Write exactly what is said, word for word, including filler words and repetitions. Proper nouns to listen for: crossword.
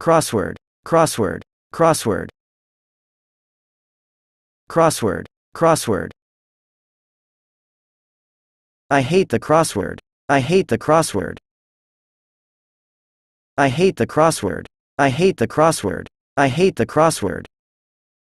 Crossword, crossword, crossword. Crossword, crossword. I hate the crossword. I hate the crossword. I hate the crossword. I hate the crossword. I hate the crossword.